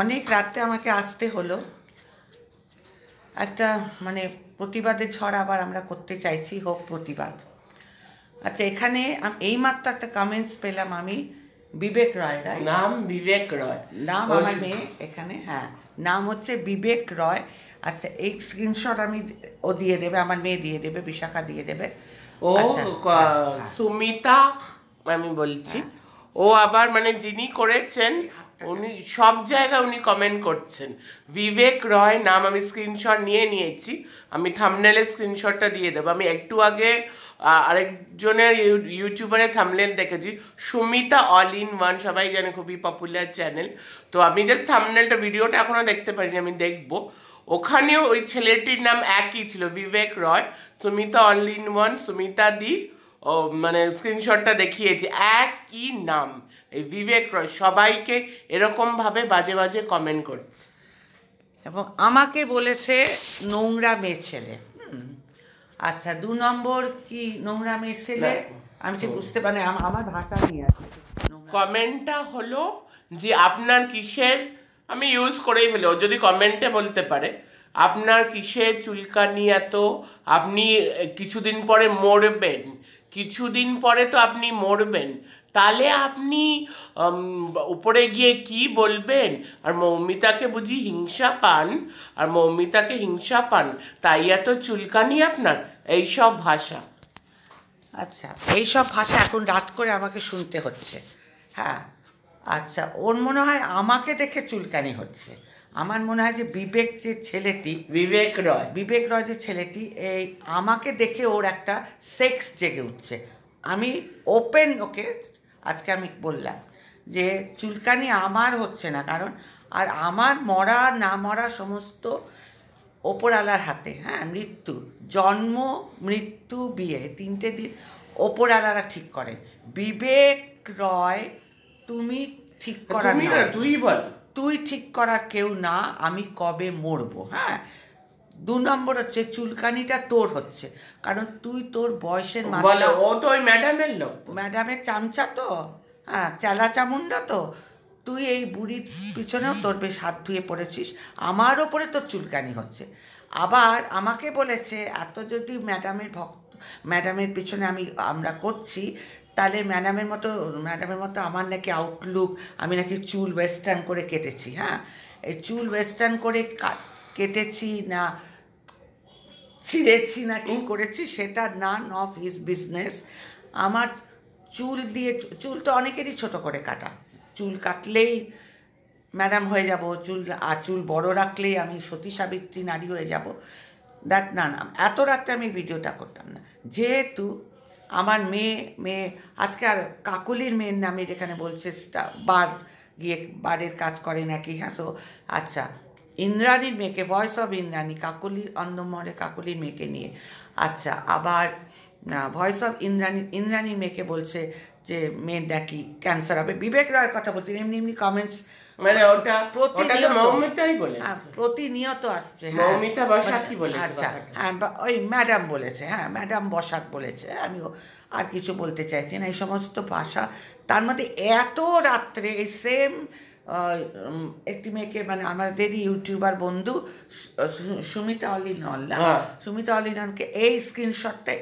অনেক রাতে আমাকে আসতে হলো। একটা মানে প্রতিবাদের ছড়া আবার আমরা করতে চাইছি, হোক প্রতিবাদ। আচ্ছা, এখানে এইমাত্র একটা কমেন্টস পেলাম আমি, বিবেক রয়, নাম বিবেক রয়, নাম আমার মেয়ে এখানে, হ্যাঁ নাম হচ্ছে বিবেক রয়। আচ্ছা, এই স্ক্রিনশট আমি ও দিয়ে দেবে, আমার মেয়ে দিয়ে দেবে, বিশাখা দিয়ে দেবে। ও সুমিতা, আমি বলছি ও আবার মানে যিনি করেছেন উনি সব জায়গায় উনি কমেন্ট করছেন। বিবেক রয় নাম, আমি স্ক্রিনশট নিয়ে নিয়েছি, আমি থাম্বনেলে স্ক্রিনশটটা দিয়ে দেবো। আমি একটু আগে আরেকজনের ইউটিউবারে থাম্বনেল দেখেছি, সুমিতা অল ইন ওয়ান, সবাই জানে খুবই পপুলার চ্যানেল। তো আমি জাস্ট থাম্বনেলটা, ভিডিওটা এখনও দেখতে পারিনি, আমি দেখবো। ওখানেও ওই ছেলেটির নাম একই ছিল, Vivek Roy, Sumita all in one, Sumita দি, ও মানে স্ক্রিনশটটা দেখিয়েছি, একই নাম এই বিবেক রয়। সবাইকে এরকমভাবে বাজে বাজে কমেন্ট করছে এবং আমাকে বলেছে নোংরা মেয়ে ছেলে। আচ্ছা, 2 নম্বর কি নোংরা মেয়ে ছেলে, আমি ঠিক বুঝতে পারি, আমার ভাষা নিয়ে আছে। কমেন্টটা হলো যে আপনার কিসের, আমি ইউজ করেই ফেলি, ও যদি কমেন্টে বলতে পারে আপনার কিসের চুলকানি এত, আপনি কিছুদিন পরে মরবেন, কিছুদিন পরে তো আপনি মরবেন, তাহলে আপনি উপরে গিয়ে কি বলবেন? আর মৌমিতাকে বুঝি হিংসা পান, আর মৌমিতাকে হিংসা পান তাই এত চুলকানি আপনার, এইসব ভাষা। আচ্ছা, এইসব ভাষা এখন রাত করে আমাকে শুনতে হচ্ছে। হ্যাঁ, আচ্ছা, ওর মনে হয় আমাকে দেখে চুলকানি হচ্ছে। আমার মনে হয় যে বিবেক যে ছেলেটি, বিবেক রয় যে ছেলেটি, এই আমাকে দেখে ওর একটা সেক্স জেগে উঠছে। আমি ওপেন ওকে আজকে আমি বললাম যে চুলকানি আমার হচ্ছে না, কারণ আর আমার মরা না মরা সমস্ত ওপরালার হাতে। হ্যাঁ, মৃত্যু, জন্ম, মৃত্যু, বিয়ে, 3টে দিন ওপরালারা ঠিক করে। বিবেক রয়, তুমি ঠিক করার না, তুই ঠিক করার কেউ না, আমি কবে মরবো। হ্যাঁ, 2 নম্বর হচ্ছে চুলকানিটা তোর হচ্ছে, কারণ তুই তোর বয়সের মানে, ও তো ওই ম্যাডামের লোক, ম্যাডামের চামচা তো, হ্যাঁ চালা চামুন্ডা তো, তুই এই বুড়ির পিছনেও তোর বেশ হাত ধুয়ে পড়েছিস, আমার ওপরে তোর চুলকানি হচ্ছে। আবার আমাকে বলেছে এত যদি ম্যাডামের ভক্ত, ম্যাডামের পিছনে আমরা করছি, তাহলে ম্যাডামের মতো আমার নাকি আউটলুক, আমি নাকি চুল ওয়েস্টার্ন করে কেটেছি। হ্যাঁ, এই চুল ওয়েস্টার্ন করে কেটেছি না ছিঁড়েছি না কি করেছি সেটা নান অফ হিজ বিজনেস। আমার চুল দিয়ে, চুল তো অনেকেরই ছোট করে কাটা, চুল কাটলেই ম্যাডাম হয়ে যাব, চুল বড় রাখলেই আমি সতী সাবিত্রী নারী হয়ে যাব, দ্যাট না। এত রাত্রে আমি ভিডিওটা করতাম না, যেহেতু আমার মেয়ে আজকে আর কাকুলির মেয়ের নামে যেখানে বলছে বারের কাজ করে নাকি, হ্যাঁ তো। আচ্ছা, ইন্দ্রাণীর মেয়েকে, ভয়েস অফ ইন্দ্রাণী, কাকুলির অন্ধমরে কাকুলির মেয়েকে নিয়ে। আচ্ছা, আবার ভয়েস অফ ইন্দ্রাণীর মেয়েকে বলছে যে মেয়ের নাকি ক্যান্সার হবে। বিবেক রয়ের কথা বলছে, এমনি এমনি কমেন্টস মানে ওটা প্রতিনিয়ত আসছে। আচ্ছা, ওই ম্যাডাম বলেছে, হ্যাঁ ম্যাডাম বসাক বলেছে, আমিও আর কিছু বলতে চাইছি না। এই সমস্ত ভাষা, তার মধ্যে এত রাত্রে এই সেম একটি মেয়েকে, মানে আমাদেরই ইউটিউবার বন্ধু Sumita all in one, Sumita all in ওয়ানকে এই স্ক্রিনশটটা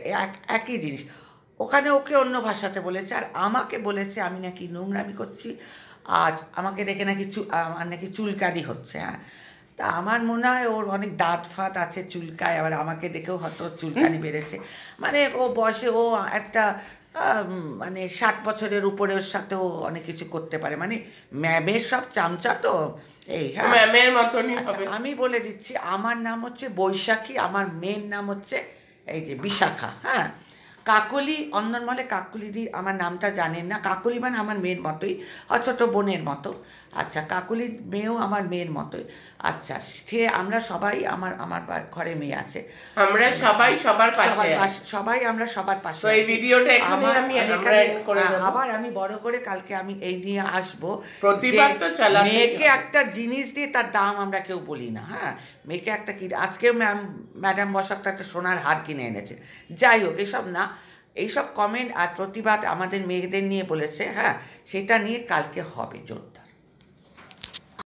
একই জিনিস, ওখানে ওকে অন্য ভাষাতে বলেছে আর আমাকে বলেছে আমি নাকি নোংরামি করছি, আজ আমাকে দেখে আমার নাকি চুলকানি হচ্ছে। হ্যাঁ, তা আমার মনে হয় ওর অনেক দাঁত ফাঁত আছে, চুলকায়, আবার আমাকে দেখেও হয়তো চুলকানি বেড়েছে। মানে ও বয়সে, ও একটা মানে 60 বছরের উপরের সাথেও অনেক কিছু করতে পারে, মানে ম্যামের সব চামচা তো এই। হ্যাঁ, ম্যামের মতনই হবে। আমি বলে দিচ্ছি, আমার নাম হচ্ছে বৈশাখী, আমার মেয়ের নাম হচ্ছে এই যে বিশাখা। হ্যাঁ, কাকুলি অন্দরমলে কাকুলিদি আমার নামটা জানেন না, কাকুলি মানে আমার মেয়ের মতোই, ছোটো বোনের মতো। আচ্ছা, কাকুলির মেয়েও আমার মেয়ের মতোই। আচ্ছা, সে আমরা সবাই, আমার ঘরে মেয়ে আছে, আমরা সবাই সবার পাশে। এই ভিডিওটা আমি আবার আমি বড় করে কালকে আমি এই নিয়ে আসবো, মেয়েকে একটা জিনিস দিয়ে তার দাম আমরা কেউ বলি না। হ্যাঁ, মেয়েকে একটা কি, আজকেও ম্যাডাম বসাকটা একটা সোনার হার কিনে এনেছে। যাই হোক, এসব না, এইসব কমেন্ট আর প্রতিবাদ আমাদের মেয়েদের নিয়ে বলেছে। হ্যাঁ, সেটা নিয়ে কালকে হবে জোরদার।